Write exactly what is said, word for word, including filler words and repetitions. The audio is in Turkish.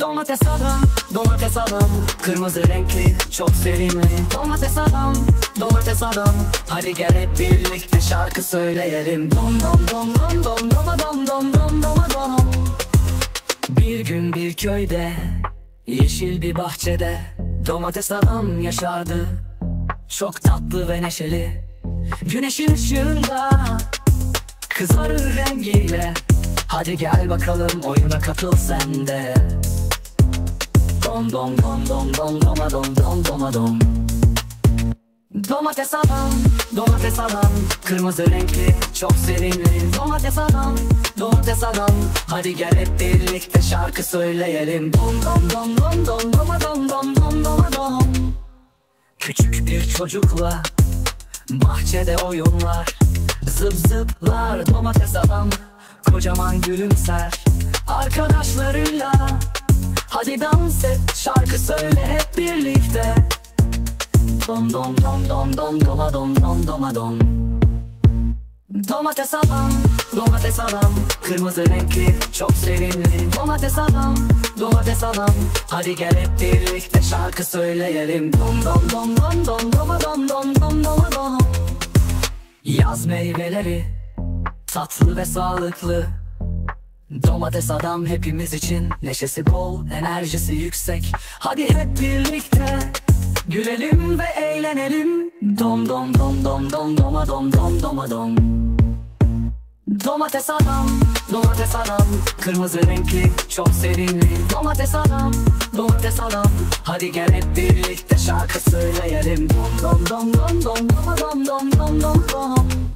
Domates adam, domates adam, kırmızı renkli çok sevimli. Domates adam, domates adam, hadi gel hep birlikte şarkı söyleyelim. Dom dom dom dom dom doma dom dom dom doma dom. Bir gün bir köyde, yeşil bir bahçede domates adam yaşardı. Çok tatlı ve neşeli, güneşin ışığında kızarır rengiyle. Hadi gel bakalım oyuna katıl sen de. Dom dom dom dom dom doma dom dom doma dom. Domates adam, domates adam, kırmızı renkli çok sevimli. Domates adam, domates adam, hadi gel hep birlikte şarkı söyleyelim. Dom dom dom dom dom doma dom dom dom doma dom. Küçük bir çocukla bahçede oyunlar, zıp zıplar domates adam. Kocaman gülümser arkadaşlarıyla, hadi dans et, şarkı söyle hep birlikte. Dom dom dom dom dom doma dom dom doma dom. Domates adam, domates adam, kırmızı renkli çok sevimli. Domates adam, domates adam, hadi gel hep birlikte şarkı söyleyelim. Dom dom dom dom dom doma dom dom dom doma dom. Yaz meyveleri tatlı ve sağlıklı, domates adam hepimiz için. Neşesi bol, enerjisi yüksek, hadi hep birlikte gülelim ve eğlenelim. Dom dom dom dom dom doma dom dom doma dom. Domates adam, domates adam, kırmızı renkli çok sevimli. Domates adam, domates adam, hadi gel hep birlikte şarkı söyleyelim. Dom dom dom dom dom doma dom dom dom dom dom.